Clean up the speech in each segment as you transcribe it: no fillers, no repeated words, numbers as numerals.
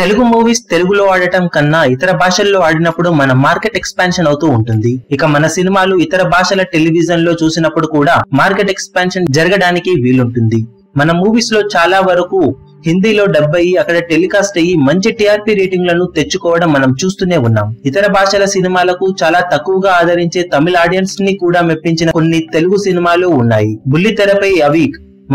Telugu movies Telugulo aadatam kanna itara bhashallo aadinappudu mana market expansion avutu untundi. Ika mana cinemalu itara bhashala television lo chusinappudu kuda market expansion jaraganiki veelu untundi. Mana movies lo chala varaku Hindi lo dabbai akada telecast ayi manchi TRP rating lanu techukovaadam manam chustune unnam. Itara bhashala cinemalaku chala takkuvaga aadharinche Tamil audience ni kuda meppinchina konni Telugu cinemalu unnayi. Bulli terapai avi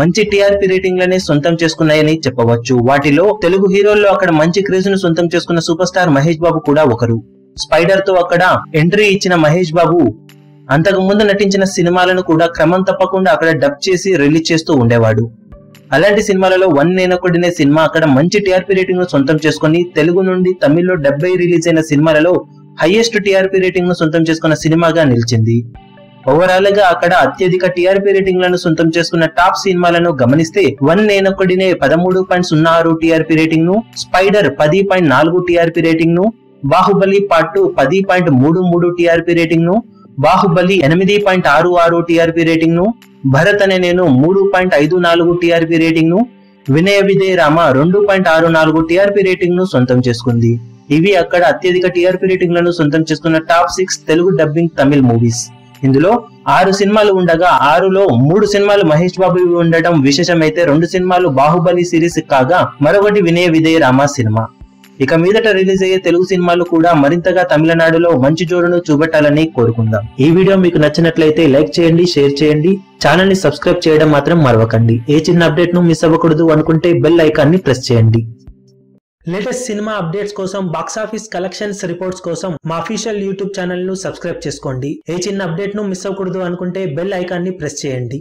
మంచి TRP రేటింగ్లనే సొంతం చేసుకున్నాయని చెప్పవచ్చు. వాటిలో తెలుగు హీరోల్లో అక్కడ మంచి క్రేజ్‌ను సొంతం చేసుకున్న సూపర్ స్టార్ మహేష్ బాబు కూడా ఒకరు. స్పైడర్ తో అక్కడ ఎంట్రీ ఇచ్చిన మహేష్ బాబు అంతకు ముందు నటించిన సినిమాలను కూడా క్రమం తప్పకుండా అక్కడ డబ్ చేసి రిలీజ్ చేస్తూ ఉండేవాడు. అలాంటి సినిమాలలో వన్ నేనొకడినే సినిమా అక్కడ మంచి టిఆర్పి రేటింగ్‌ను సొంతం చేసుకొని తెలుగు నుండి తమిళ్ లో 70 రిలీజ్ అయిన సినిమాలలో హైయెస్ట్ టిఆర్పి రేటింగ్‌ను సొంతం చేసుకున్న సినిమాగా నిలిచింది. Overall ga akada atyadhika TRP rating lanu sontam cheskunna top cinema lanu gamaniste one nenokadine 13.06 TRP rating nu, Spider 10.4 TRP rating nu, Baahubali Part 2 10.33 TRP rating nu, Baahubali 8.66 TRP rating nu, Bharat ane nenu 3.54 TRP rating nu, Vinay Vidhey Rama 2.64 TRP rating nu sontam chestundi. Ivi akada atyadhika TRP rating lanu sontam chestunna top 6 Telugu dubbing Tamil movies. ఇందులో 6 సినిమాలు ఉండగా 6 లో 3 సినిమాలు మహేష్ బాబు ఉండడం విశేషమైతే 2 సినిమాలు Baahubali series కాగా మరొకటి Vinaya Vidheya Rama cinema. ఇక మీదట రిలీజ్ అయ్యే తెలుగు సినిమాలు కూడా మరింతగా తమిళనాడులో మంచి జోరును చూపెట్టాలని కోరుకుందాం. ఈ వీడియో మీకు నచ్చినట్లయితే లైక్ చేయండి, షేర్ చేయండి, ఛానల్ ని సబ్స్క్రైబ్ చేయడం మాత్రం మర్వకండి. ఏ చిన్న అప్డేట్ ను మిస్ అవ్వకూడదు అనుకుంటే బెల్ ఐకాన్ ని ప్రెస్ చేయండి. లేటెస్ట్ సినిమా అప్డేట్స్ కోసం బాక్స్ ఆఫీస్ కలెక్షన్స్ రిపోర్ట్స్ కోసం మా ఆఫీషియల్ YouTube ఛానల్ ను సబ్స్క్రైబ్ చేసుకోండి. ఏ చిన్న అప్డేట్ ను మిస్ అవ్వకూడదు అనుకుంటే బెల్ ఐకాన్ ని ప్రెస్ చేయండి.